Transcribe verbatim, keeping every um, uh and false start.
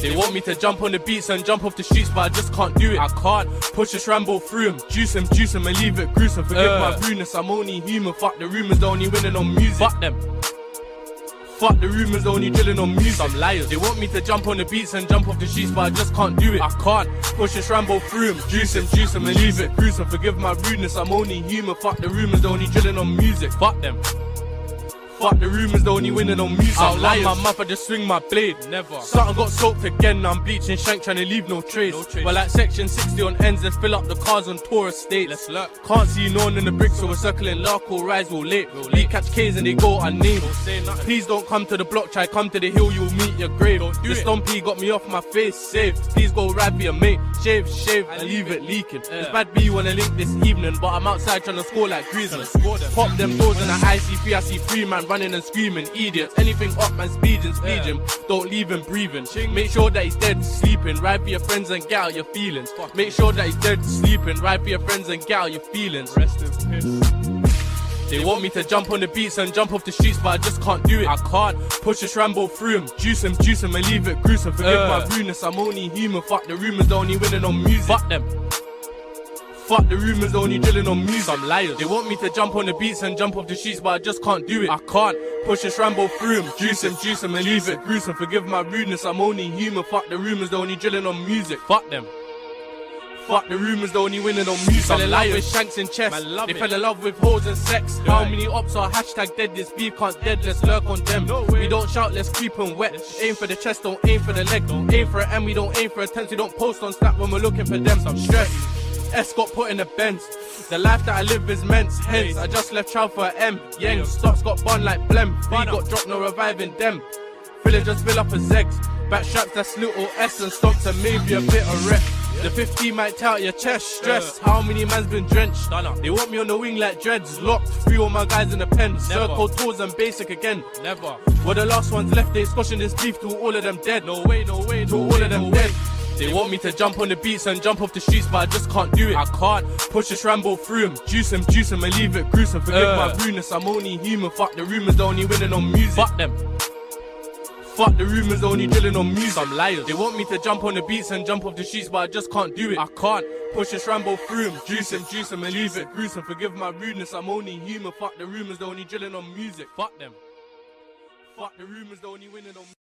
They want me to jump on the beats and jump off the streets, but I just can't do it. I can't push this ramble through him. Juice him, juice him and leave it gruesome. Forgive uh. my brudeness, I'm only human. Fuck the rumours, they're only winning on music. Fuck them. Fuck the rumours, only drilling on music. Some liars. They want me to jump on the beats and jump off the sheets, but I just can't do it. I can't push this ramble through him. Juice him, juice him and leave it gruesome. Forgive my rudeness, I'm only human. Fuck the rumours, they're only drilling on music. Fuck them. Fuck the rumours, they're only winning on music. I'll lie my mouth, I just swing my blade. Never. Something got soaked again, I'm bleaching shank, trying to leave no trace. No trace. But like section sixty on ends, let's fill up the cars on tour estates. Let's lurk. Can't see no one in the bricks, so we're circling lark or rise, we'll late. Real late. We catch K's and they go unnamed. Don't say nothing. Please don't come to the block, try come to the hill, you'll meet your grave. Don't do the stompy got me off my face, save. Please go ride for your mate. Shave, shave, and leave it leaking. Yeah. It's bad B wanna link this evening, but I'm outside trying to score like Griezmann. Pop them doors and I see three, I see three man. Running and screaming, idiots. Anything up, man, speeding, speeding. Yeah. Don't leave him breathing. Make sure that he's dead, sleeping. Ride for your friends and get out your feelings. Make sure that he's dead, sleeping. Ride for your friends and get out your feelings. Rest in peace. They want me to jump on the beats and jump off the streets, but I just can't do it. I can't push this ramble through him. Juice him, juice him, and leave it gruesome. Forgive uh. my rudeness, I'm only human. Fuck the rumours, they're only winning on music. Fuck them. Fuck the rumours, they're only drilling on music. Some liars. They want me to jump on the beats and jump off the sheets, but I just can't do it. I can't push this ramble through him. Juice him, juice him and leave it gruesome. Forgive my rudeness, I'm only human. Fuck the rumours, they're only drilling on music. Fuck them. Fuck the rumours, they're only winning on music. Fell in love with shanks and chest. They fell in love with hoes and sex. How many ops are hashtag dead? This beef can't dead, let's lurk on them. We don't shout, let's creep and wet. Aim for the chest, don't aim for the leg. Don't aim for it and we don't aim for attempts. We don't post on Snap when we're looking for them. Some stress. S got put in the Benz. The life that I live is men's. Hence, I just left child for M. Yang stocks got bun like blem. B got dropped, no reviving them. Villagers fill up as eggs. Back straps, that's little S and stomps and maybe a bit of rep. The fifty might tell your chest stress. How many man's been drenched? They want me on the wing like dreads. Locked, three all my guys in the pen. Circle tours and basic again. Never. Well, the last ones left, they squashing this beef till all of them dead. No way, no way, till all of them dead. They want me to jump on the beats and jump off the streets, but I just can't do it. I can't push this ramble through him. Juice him, juice him and leave it gruesome. Forgive uh. my rudeness, I'm only human. Fuck the rumours, they're only winning on music. Fuck them. Fuck the rumours, they're only drilling on music. Some liars. They want me to jump on the beats and jump off the streets, but I just can't do it. I can't push this ramble through him. Juice him, juice him and leave it gruesome. Forgive my rudeness, I'm only human. Fuck the rumours, they're only drilling on music. Fuck them. Fuck the rumours, they're only winning on music.